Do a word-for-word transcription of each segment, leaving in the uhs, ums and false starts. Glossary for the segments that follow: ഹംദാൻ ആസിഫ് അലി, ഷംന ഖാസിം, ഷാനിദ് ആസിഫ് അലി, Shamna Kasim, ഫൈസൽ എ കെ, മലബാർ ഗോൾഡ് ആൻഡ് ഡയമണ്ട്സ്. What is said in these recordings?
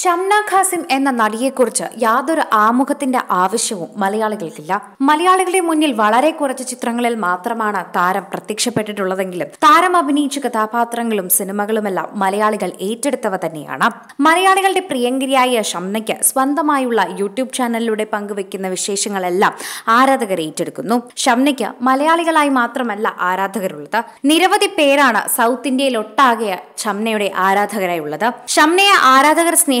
ഷംന ഖാസിം എന്ന നടിയെക്കുറിച്ച് യാതൊരു ആമുഖത്തിന്റെ ആവശ്യവും മലയാളികൾക്കില്ല. മലയാളികളുടെ മുന്നിൽ വളരെ കുറച്ച് ചിത്രങ്ങളിൽ മാത്രമാണ് താരം പ്രത്യക്ഷപ്പെട്ടിട്ടുള്ളതെങ്കിലും താരം അഭിനയിച്ച കഥാപാത്രങ്ങളും സിനിമകളുമെല്ലാം മലയാളികൾ ഏറ്റെടുത്തവ തന്നെയാണ്. മലയാളികളുടെ പ്രിയങ്കരിയായ ഷംനയ്ക്ക് സ്വന്തമായുള്ള യൂട്യൂബ് ചാനലിലൂടെ പങ്കുവെക്കുന്ന വിശേഷങ്ങളെല്ലാം ആരാധകർ ഏറ്റെടുക്കുന്നു. ഷംനയ്ക്ക് മലയാളികളായി മാത്രമല്ല ആരാധകരുള്ളത്. നിരവധി പേരാണ് സൗത്ത് ഇന്ത്യയിലൊട്ടാകെ ഷംനയുടെ ആരാധകരായുള്ളത്. ഷംനയെ ആരാധകർ സ്നേഹം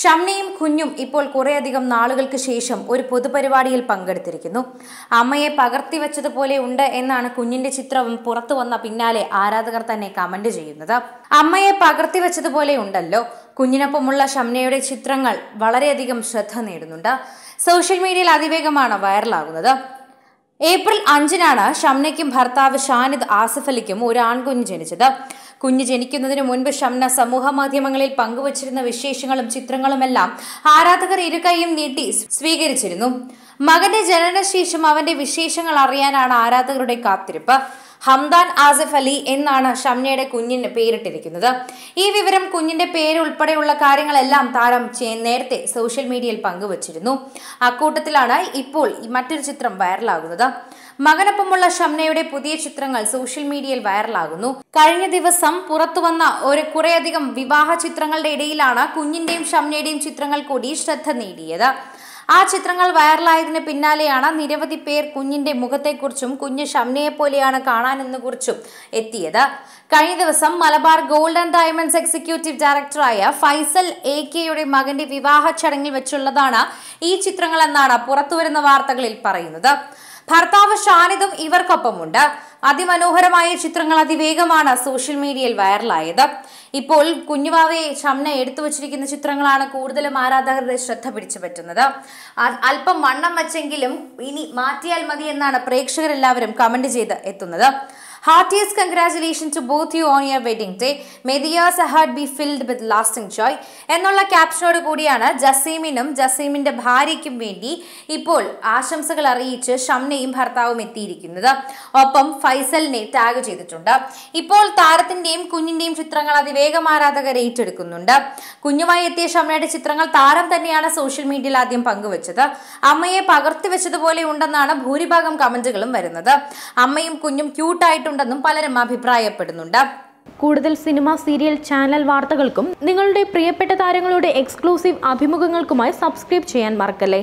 ഷംനയും കുഞ്ഞും ഇപ്പോൾ കുറേയധികം നാളുകൾക്ക് ശേഷം ഒരു പൊതുപരിപാടിയിൽ പങ്കെടുത്തിരിക്കുന്നു. അമ്മയെ പകർത്തി വെച്ചതുപോലെ ഉണ്ട് എന്നാണ് കുഞ്ഞിന്റെ ചിത്രവും പുറത്തു വന്ന പിന്നാലെ ആരാധകർ തന്നെ കമന്റ് ചെയ്യുന്നത്. അമ്മയെ പകർത്തി വെച്ചതുപോലെ ഉണ്ടല്ലോ. കുഞ്ഞിനൊപ്പമുള്ള ഷംനയുടെ ചിത്രങ്ങൾ വളരെയധികം ശ്രദ്ധ നേടുന്നുണ്ട്. സോഷ്യൽ മീഡിയയിൽ അതിവേഗമാണ് വൈറലാകുന്നത്. ഏപ്രിൽ അഞ്ചിനാണ് ഷംനയ്ക്കും ഭർത്താവ് ഷാനിദ് ആസിഫ് അലിക്കും ഒരു ആൺകുഞ്ഞ് ജനിച്ചത്. കുഞ്ഞ് ജനിക്കുന്നതിന് മുൻപ് ഷംന സമൂഹ മാധ്യമങ്ങളിൽ പങ്കുവച്ചിരുന്ന വിശേഷങ്ങളും ചിത്രങ്ങളുമെല്ലാം ആരാധകർ ഇരുകൈയും നീട്ടി സ്വീകരിച്ചിരുന്നു. മകന്റെ ജനനശേഷം അവന്റെ വിശേഷങ്ങൾ അറിയാനാണ് ആരാധകരുടെ കാത്തിരിപ്പ്. ഹംദാൻ ആസിഫ് അലി എന്നാണ് ഷംനയുടെ കുഞ്ഞിന് പേരിട്ടിരിക്കുന്നത്. ഈ വിവരം, കുഞ്ഞിന്റെ പേര് ഉൾപ്പെടെയുള്ള കാര്യങ്ങളെല്ലാം താരം നേരത്തെ സോഷ്യൽ മീഡിയയിൽ പങ്കുവച്ചിരുന്നു. അക്കൂട്ടത്തിലാണ് ഇപ്പോൾ മറ്റൊരു ചിത്രം വൈറലാകുന്നത്. മകനൊപ്പമുള്ള ഷംനയുടെ പുതിയ ചിത്രങ്ങൾ സോഷ്യൽ മീഡിയയിൽ വൈറലാകുന്നു. കഴിഞ്ഞ ദിവസം പുറത്തുവന്ന ഒരു കുറേയധികം വിവാഹ ചിത്രങ്ങളുടെ ഇടയിലാണ് കുഞ്ഞിന്റെയും ഷംനയുടെയും ചിത്രങ്ങൾ കൂടി ശ്രദ്ധ നേടിയത്. ആ ചിത്രങ്ങൾ വൈറലായതിന് പിന്നാലെയാണ് നിരവധി പേർ കുഞ്ഞിന്റെ മുഖത്തെക്കുറിച്ചും കുഞ്ഞ് ഷംനയെ പോലെയാണ് കാണാനെന്ന് കുറിച്ചും എത്തിയത്. കഴിഞ്ഞ ദിവസം മലബാർ ഗോൾഡ് ആൻഡ് ഡയമണ്ട്സ് executive ഡയറക്ടറായ ഫൈസൽ എ കെയുടെ മകന്റെ വിവാഹ ചടങ്ങിൽ വെച്ചുള്ളതാണ് ഈ ചിത്രങ്ങൾ എന്നാണ് പുറത്തുവരുന്ന വാർത്തകളിൽ പറയുന്നത്. ഭർത്താവ് ഷാനിദും ഇവർക്കൊപ്പമുണ്ട്. അതിമനോഹരമായ ചിത്രങ്ങൾ അതിവേഗമാണ് സോഷ്യൽ മീഡിയയിൽ വൈറലായത്. ഇപ്പോൾ കുഞ്ഞുവാവയെ ഷംന എടുത്തു വച്ചിരിക്കുന്ന ചിത്രങ്ങളാണ് കൂടുതലും ആരാധകരുടെ ശ്രദ്ധ പിടിച്ചു പറ്റുന്നത്. അല്പം വണ്ണം വച്ചെങ്കിലും ഇനി മാറ്റിയാൽ മതി എന്നാണ് പ്രേക്ഷകരെല്ലാവരും കമന്റ് ചെയ്ത് എത്തുന്നത്. Heartiest congratulations to both you on your wedding day. May the years ahead be filled with lasting joy. എന്നുള്ള ക്യാപ്ഷനോട് കൂടിയാണ് ജസീമിനും ജസീമിന്റെ ഭാര്യയ്ക്കും വേണ്ടി ഇപ്പോൾ ആശംസകൾ അറിയിച്ച് ഷംനയും ഭർത്താവും എത്തിയിരിക്കുന്നത്. ഒപ്പം ഫൈസലിനെ ടാഗ് ചെയ്തിട്ടുണ്ട്. ഇപ്പോൾ താരത്തിന്റെയും കുഞ്ഞിന്റെയും ചിത്രങ്ങൾ അതിവേഗം ആരാധകർ ഏറ്റെടുക്കുന്നുണ്ട്. കുഞ്ഞുമായി എത്തിയ ഷംനയുടെ ചിത്രങ്ങൾ താരം തന്നെയാണ് സോഷ്യൽ മീഡിയയിൽ ആദ്യം പങ്കുവച്ചത്. അമ്മയെ പകർത്തിവെച്ചതുപോലെ ഉണ്ടെന്നാണ് ഭൂരിഭാഗം കമന്റുകളും വരുന്നത്. അമ്മയും കുഞ്ഞും ക്യൂട്ടായിട്ടുണ്ട് ും പലരും അഭിപ്രായപ്പെടുന്നുണ്ട്. കൂടുതൽ സിനിമ, സീരിയൽ, ചാനൽ വാർത്തകൾക്കും നിങ്ങളുടെ പ്രിയപ്പെട്ട താരങ്ങളുടെ എക്സ്ക്ലൂസീവ് അഭിമുഖങ്ങൾക്കുമായി സബ്സ്ക്രൈബ് ചെയ്യാൻ മറക്കല്ലേ.